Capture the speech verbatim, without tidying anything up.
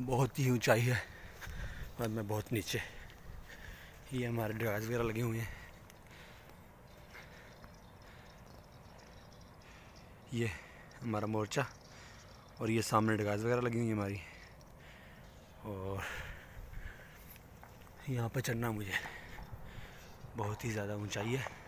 बहुत ही ऊंचाई है और मैं बहुत नीचे। ये हमारे ड्राइव्स वगैरह लगे हुए हैं। ये हमारा मोर्चा और ये सामने ड्राइव्स वगैरह लगी हुई हैं हमारी। और यहाँ पर चढ़ना मुझे बहुत ही ज़्यादा ऊंचाई है।